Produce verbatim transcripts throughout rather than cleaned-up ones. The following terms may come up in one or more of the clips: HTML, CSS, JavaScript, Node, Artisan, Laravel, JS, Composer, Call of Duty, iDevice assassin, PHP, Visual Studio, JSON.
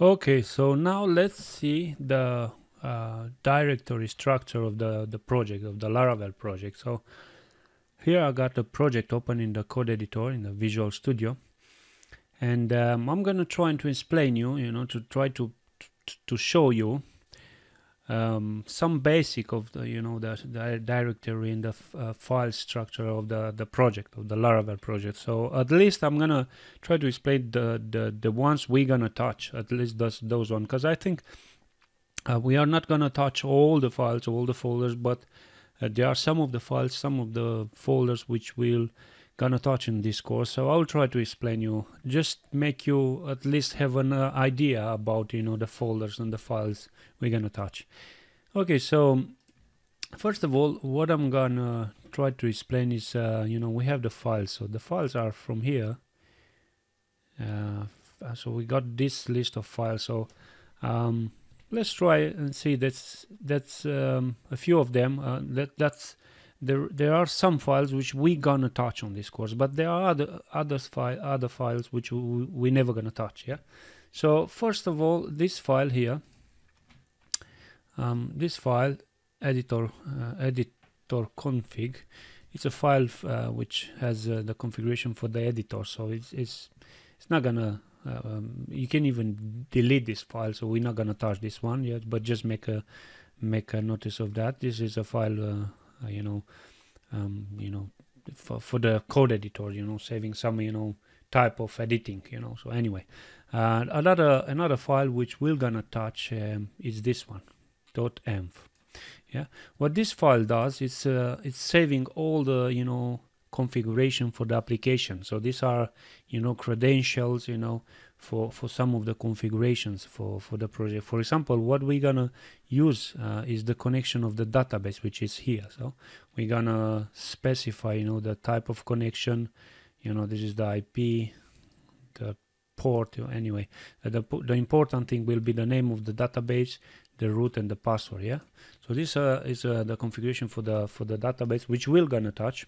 Okay, so now let's see the uh, directory structure of the, the project, of the Laravel project. So here I got the project open in the code editor, in the Visual Studio. And um, I'm going to try and to explain you, you know, to try to, to, to show you um, some basic of the, you know, the, the directory and the f uh, file structure of the, the project, of the Laravel project. So at least I'm going to try to explain the, the, the ones we're going to touch, at least those, those ones, because I think uh, we are not going to touch all the files, all the folders, but uh, there are some of the files, some of the folders which will gonna touch in this course. So I'll try to explain you, just make you at least have an uh, idea about, you know, the folders and the files we're gonna touch. Okay, so first of all, what I'm gonna try to explain is, uh, you know, we have the files. So the files are from here. Uh, so we got this list of files. So um, let's try and see. That's that's um, a few of them. Uh, that that's. There, there are some files which we're gonna touch on this course, but there are other other, fi other files which we, we're never gonna touch. Yeah. So first of all, this file here, um, this file editor uh, editor config, it's a file uh, which has uh, the configuration for the editor. So it's it's it's not gonna. Uh, um, you can even delete this file. So we're not gonna touch this one yet. But just make a make a notice of that. This is a file. Uh, Uh, you know, um, you know, for, for the code editor, you know, saving some, you know, type of editing, you know. So anyway, uh, another another file which we're gonna touch um, is this one, .env. Yeah. What this file does is uh, it's saving all the, you know, configuration for the application. So these are, you know, credentials, you know, for for some of the configurations for for the project. For example, what we're gonna use uh, is the connection of the database, which is here. So we're gonna specify, you know, the type of connection, you know, this is the I P, the port. Anyway, the, the important thing will be the name of the database, the root, and the password. Yeah. So this uh, is uh, the configuration for the for the database, which we're gonna touch.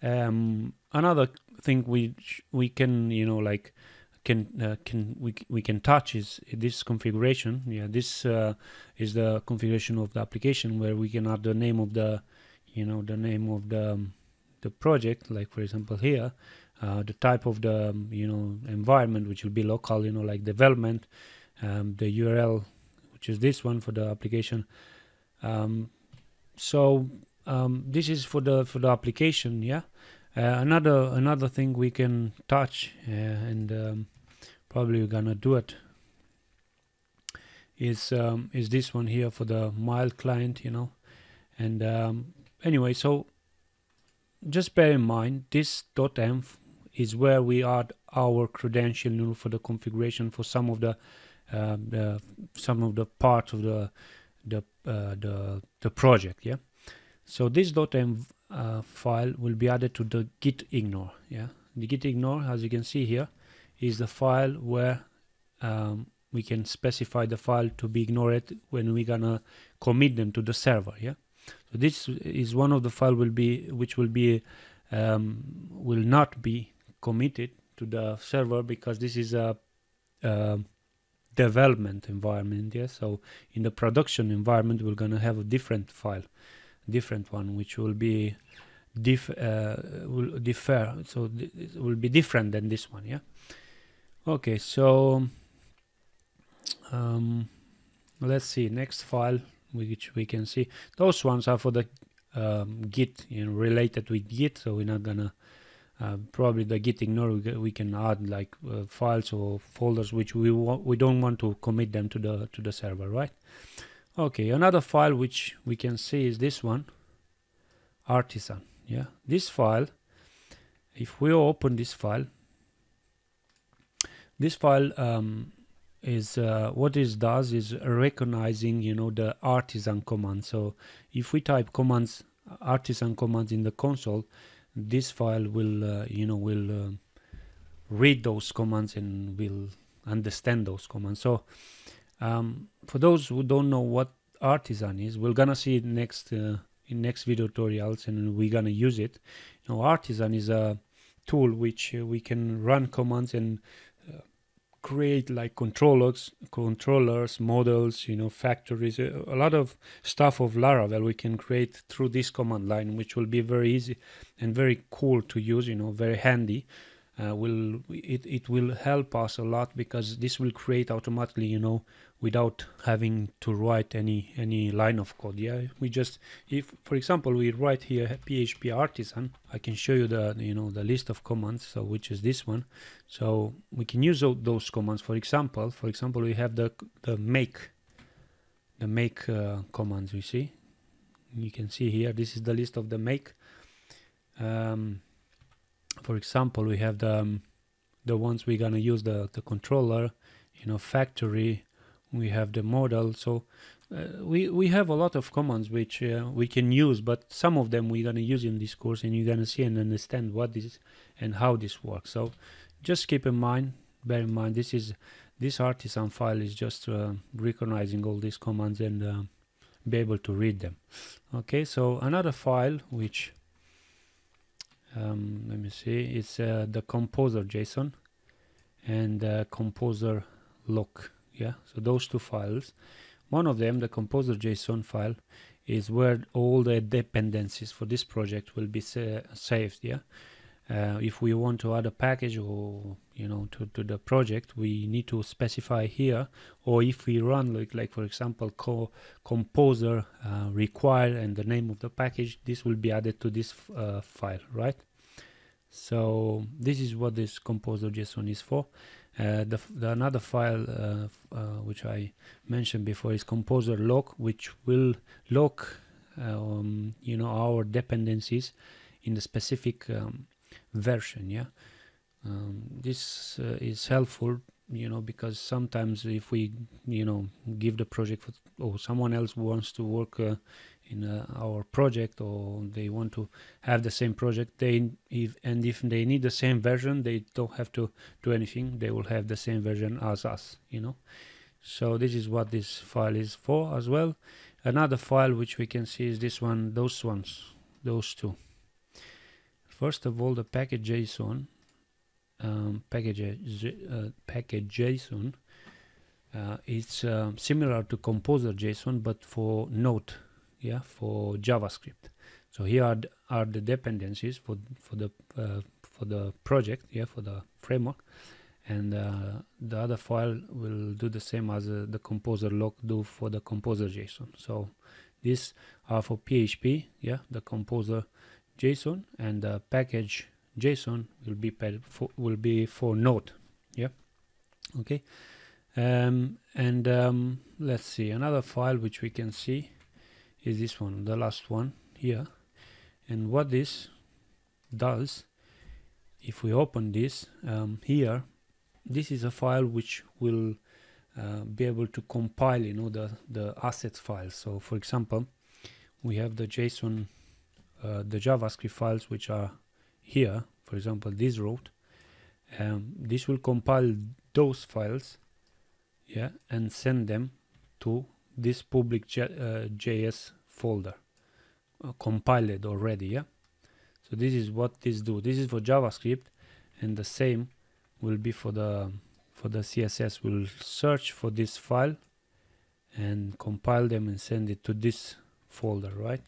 Um, another thing we we can, you know, like can uh, can we we can touch is this configuration. Yeah, this uh, is the configuration of the application where we can add the name of the, you know, the name of the um, the project. Like for example here, uh, the type of the um, you know, environment, which will be local, you know, like development. Um, the U R L, which is this one for the application. Um, so. Um, this is for the for the application, yeah. Uh, another another thing we can touch, uh, and um, probably we're gonna do it, is um, is this one here for the mild client, you know. And um, anyway, so just bear in mind this .env is where we add our credential, you know, for the configuration for some of the, uh, the some of the parts of the the uh, the the project, yeah. So this .env uh, file will be added to the git ignore. Yeah, the git ignore, as you can see here, is the file where um, we can specify the file to be ignored when we're gonna commit them to the server. Yeah, so this is one of the file will be which will be um, will not be committed to the server, because this is a uh, development environment. Yeah, so in the production environment we're gonna have a different file. Different one, which will be diff uh, will differ, so th it will be different than this one. Yeah. Okay, so um, let's see next file which we can see. Those ones are for the um, Git, you know, related with Git. So we're not gonna uh, probably the Git ignore. We can add like uh, files or folders which we want, we don't want to commit them to the to the server, right? Okay, another file which we can see is this one, Artisan. Yeah, this file, if we open this file, this file um, is uh, what it does is recognizing, you know, the Artisan command. So if we type commands, Artisan commands in the console, this file will, uh, you know, will uh, read those commands and will understand those commands. So Um, for those who don't know what Artisan is, we're gonna see it next uh, in next video tutorials, and we're gonna use it. You know, Artisan is a tool which uh, we can run commands and uh, create like controllers, controllers, models, you know, factories, a lot of stuff of Laravel we can create through this command line, which will be very easy and very cool to use, you know, very handy. Uh, will it, it will help us a lot, because this will create automatically, you know, without having to write any any line of code. Yeah, we just, if for example we write here P H P Artisan, I can show you the, you know, the list of commands, so which is this one. So we can use those commands. For example, for example we have the the make the make uh, commands. You see, you can see here, this is the list of the make. um, For example, we have the um, the ones we're gonna use, the the controller, you know, factory. We have the model. So uh, we we have a lot of commands which uh, we can use, but some of them we're gonna use in this course, and you're gonna see and understand what this and how this works. So just keep in mind, bear in mind, this is this Artisan file is just uh, recognizing all these commands and uh, be able to read them. Okay, so another file which. Um, let me see, it's uh, the Composer JSON and uh, Composer lock. Yeah, so those two files, one of them, the Composer JSON file, is where all the dependencies for this project will be sa saved. Yeah, uh, if we want to add a package, or you know, to, to the project, we need to specify here. Or if we run like, like for example, co Composer uh, require and the name of the package, this will be added to this uh, file, right? So this is what this Composer JSON is for. Uh, the, the another file uh, uh, which I mentioned before is Composer lock, which will lock um, you know, our dependencies in the specific um, version. Yeah, um, this uh, is helpful, you know, because sometimes if we, you know, give the project for, or someone else wants to work uh, in uh, our project, or they want to have the same project, they if and if they need the same version, they don't have to do anything, they will have the same version as us, you know. So this is what this file is for as well. Another file which we can see is this one, those ones, those two. First of all, the package JSON um, package uh, package JSON uh, it's uh, similar to Composer JSON, but for Node. Yeah, for JavaScript. So here are, are the dependencies for for the uh, for the project. Yeah, for the framework. And uh, the other file will do the same as uh, the Composer lock do for the Composer JSON. So these are for P H P. Yeah, the Composer JSON and the package JSON will be for, will be for Node. Yeah. Okay. Um, and um, let's see, another file which we can see is this one, the last one here. And what this does, if we open this um, here, this is a file which will uh, be able to compile, you know, the the assets files. So for example, we have the JSON, uh, the JavaScript files which are here, for example this route, um, this will compile those files, yeah, and send them to this public J, uh, J S folder, uh, compiled already. Yeah, so this is what this do. This is for JavaScript, and the same will be for the for the C S S. We'll search for this file and compile them and send it to this folder, right?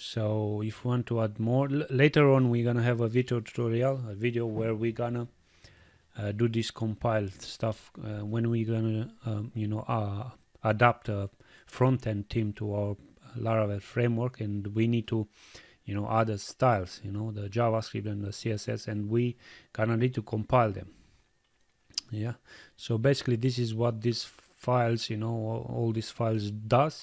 So if you want to add more, later on we're gonna have a video tutorial, a video where we're gonna uh, do this compile stuff uh, when we're gonna um, you know uh, adapt a front-end team to our Laravel framework, and we need to, you know, add the styles, you know, the JavaScript and the C S S, and we gonna need to compile them. Yeah, so basically this is what these files, you know, all these files does.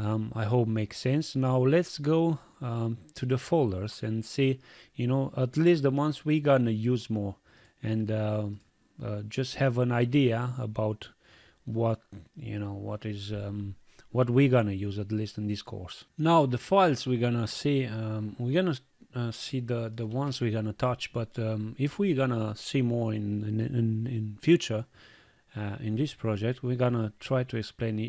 um, I hope makes sense. Now let's go um, to the folders and see, you know, at least the ones we gonna use more, and uh, uh, just have an idea about what, you know, what is um, what we're gonna use at least in this course. Now the files we're gonna see, um, we're gonna uh, see the the ones we're gonna touch, but um, if we're gonna see more in in, in, in future uh, in this project, we're gonna try to explain e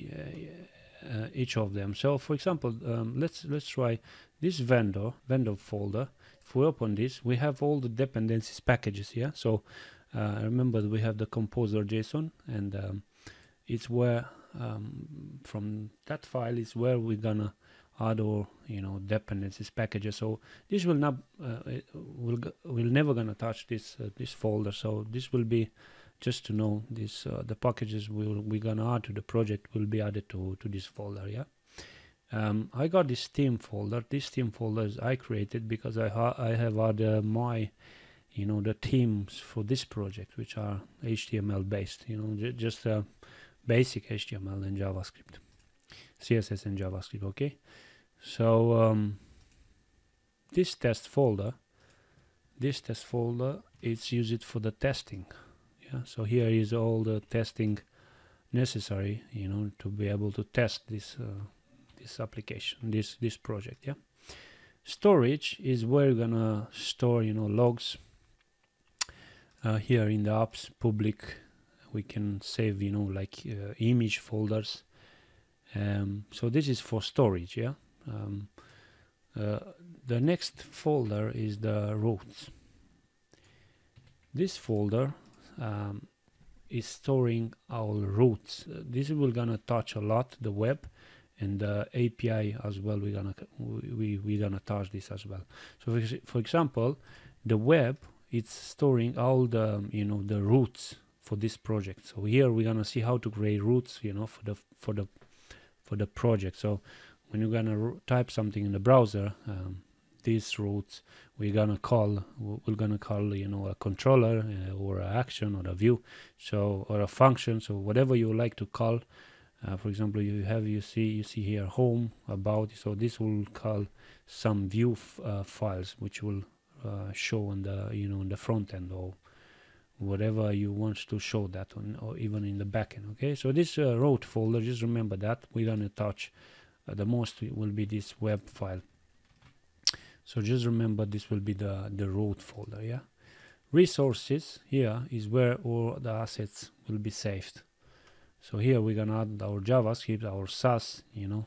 uh, each of them. So for example, um, let's let's try this vendor vendor folder. If we open this, we have all the dependencies packages here. So Uh, remember, we have the Composer JSON, and um, it's where um, from that file is where we're gonna add our you know dependencies packages. So this will not uh, will we're never gonna touch this uh, this folder. So this will be just to know this uh, the packages we'll, we're gonna add to the project will be added to to this folder. Yeah. Um, I got this theme folder. This theme folder is I created because I ha I have added my you know the themes for this project, which are H T M L based. You know j just uh, basic H T M L and JavaScript, C S S and JavaScript. Okay, so um, this test folder, this test folder, it's used for the testing. Yeah. So here is all the testing necessary. You know to be able to test this. Uh, this application, this this project. Yeah. Storage is where you're gonna store you know logs. Uh, here in the apps public, we can save you know like uh, image folders. Um, so this is for storage. Yeah. Um, uh, the next folder is the routes. This folder um, is storing our routes. Uh, this will gonna touch a lot the web. And the A P I as well, we're gonna we we're gonna touch this as well. So for example, the web, it's storing all the you know the routes for this project. So here we're gonna see how to create routes you know for the for the for the project. So when you're gonna type something in the browser, um, these routes we're gonna call we're gonna call you know a controller uh, or an action or a view, so or a function. So whatever you like to call. Uh, for example, you have you see you see here home, about. So this will call some view f uh, files, which will uh, show on the you know in the front end or whatever you want to show that on, or even in the back end. Okay, so this uh, route folder, just remember that we're gonna touch uh, the most will be this web file. So just remember this will be the the route folder. Yeah, resources here is where all the assets will be saved. So here we're gonna add our JavaScript, our S A S, you know.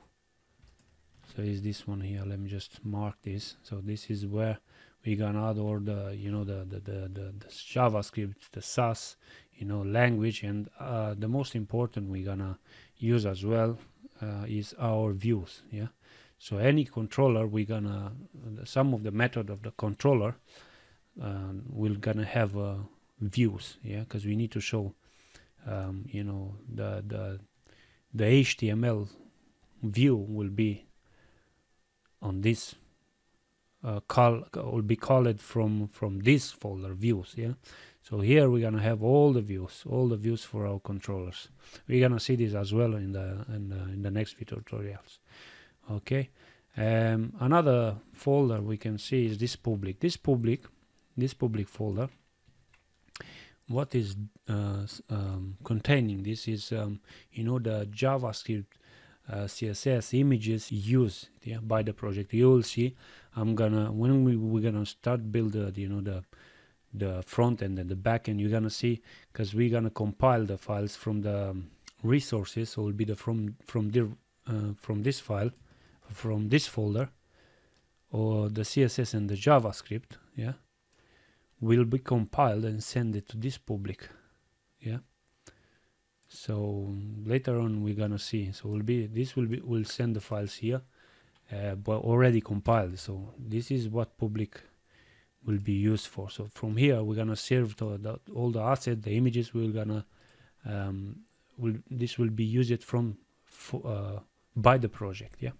So is this one here? Let me just mark this. So this is where we're gonna add all the, you know, the the the, the, the JavaScript, the S A S, you know, language, and uh, the most important we're gonna use as well uh, is our views. Yeah. So any controller we're gonna, some of the method of the controller, uh, we're gonna have uh, views. Yeah, because we need to show. Um, you know the the the H T M L view will be on this uh, call will be called from from this folder views. Yeah, so here we're gonna have all the views, all the views for our controllers. We're gonna see this as well in the in the, in the next video tutorials. Okay, um, another folder we can see is this public, this public, this public folder. What is uh, um, containing this is um, you know the JavaScript uh, C S S images used yeah, by the project. You will see I'm gonna when we, we're gonna start build uh, you know the the front end and the back end, you're gonna see, because we're gonna compile the files from the resources, so will be the from from the uh, from this file from this folder, or the C S S and the JavaScript yeah will be compiled and send it to this public. Yeah, so later on we're gonna see. So will be this will be will send the files here, uh, but already compiled. So this is what public will be used for. So from here we're gonna serve to the, all the assets, the images we're gonna um, will this will be used from for, uh, by the project. Yeah,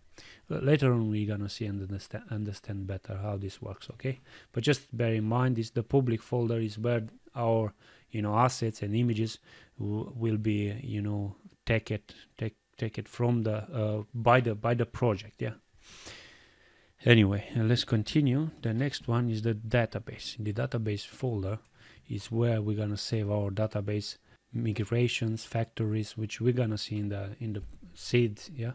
later on we're gonna see and understand, understand better how this works. Okay, but just bear in mind this the public folder is where our you know assets and images will be you know take it take take it from the uh, by the by the project. Yeah, anyway, let's continue. The next one is the database. The database folder is where we're gonna save our database migrations, factories, which we're gonna see in the in the seeds. Yeah,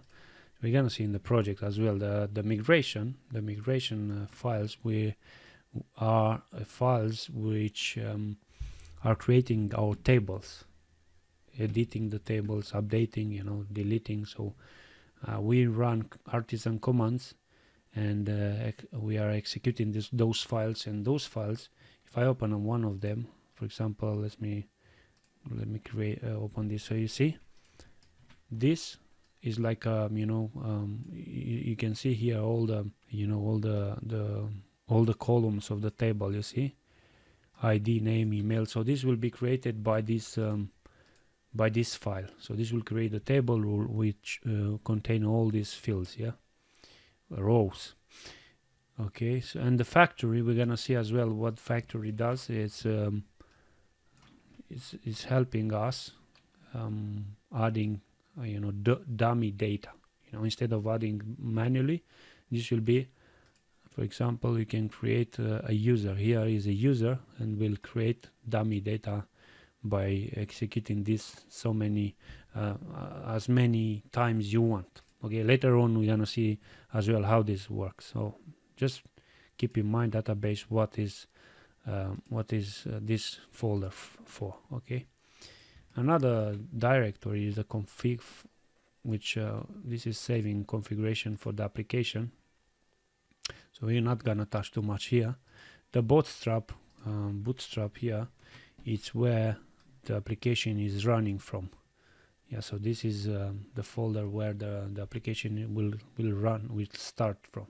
we're gonna see in the project as well. The the migration, the migration uh, files, we are uh, files which um, are creating our tables, editing the tables, updating, you know, deleting. So uh, we run Artisan commands, and uh, we are executing this those files. And those files, if I open one of them, for example, let me let me create uh, open this. So you see, this is like um, you know um, you, you can see here all the you know all the the all the columns of the table. You see, I D, name, email. So this will be created by this um, by this file. So this will create a table which uh, contain all these fields. Yeah, rows. Okay, so and the factory, we're gonna see as well what factory does. It's um, it's, it's helping us um, adding uh, you know d dummy data. You know, instead of adding manually, this will be, for example, you can create uh, a user. Here is a user, and we'll create dummy data by executing this so many uh, as many times you want. Okay, later on we're gonna see as well how this works. So just keep in mind database what is uh, what is uh, this folder for. Okay, another directory is the config, which uh, this is saving configuration for the application, so we're not gonna touch too much here. The bootstrap um, bootstrap here, it's where the application is running from. Yeah, so this is uh, the folder where the, the application will will run will start from.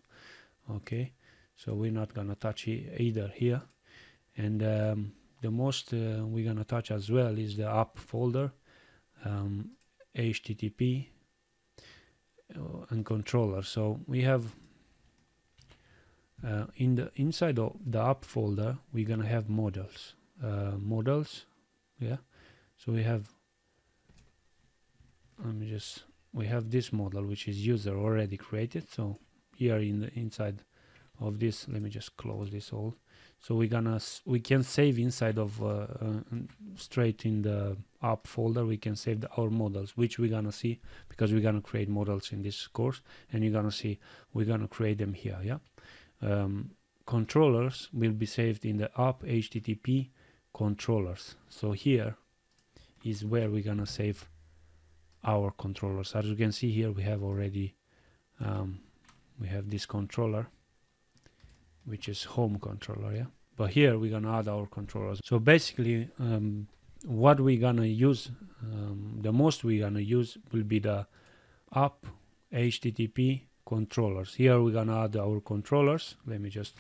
Okay, so we're not gonna touch e either here. And um, the most uh, we're gonna touch as well is the app folder, um, H T T P uh, and controller. So we have uh, in the inside of the app folder, we're gonna have models uh, models yeah, so we have let me just we have this model which is user already created. So here in the inside of this, let me just close this all. So we're gonna we can save inside of uh, uh, straight in the app folder. We can save the, our models, which we're gonna see because we're gonna create models in this course, and you're gonna see we're gonna create them here. Yeah, um, controllers will be saved in the app H T T P controllers. So here is where we're gonna save our controllers. As you can see here, we have already. Um, we have this controller which is home controller, yeah, but here we're gonna add our controllers. So basically um, what we're gonna use um, the most we're gonna use will be the app H T T P controllers. Here we're gonna add our controllers. Let me just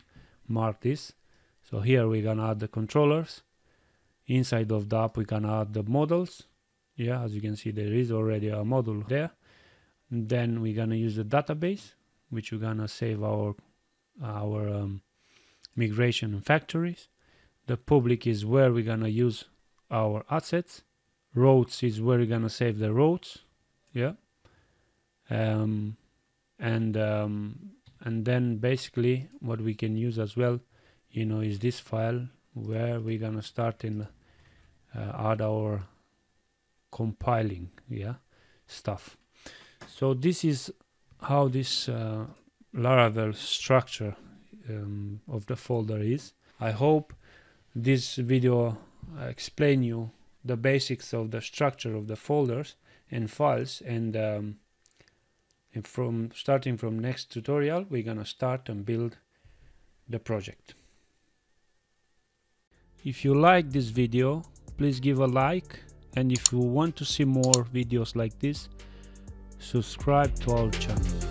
mark this. So here we're gonna add the controllers. Inside of the app we can add the models. Yeah, as you can see there is already a model there. And then we're gonna use the database, which we're gonna save our our um, migration and factories. The public is where we're gonna use our assets. Roads is where we're gonna save the roads, yeah. Um, and um, and then basically what we can use as well, you know, is this file where we're gonna start and uh, add our compiling, yeah, stuff. So this is how this uh, Laravel structure um, of the folder is. I hope this video explain you the basics of the structure of the folders and files, and, um, and from starting from next tutorial we're gonna start and build the project. If you like this video, please give a like, and if you want to see more videos like this, subscribe to our channel.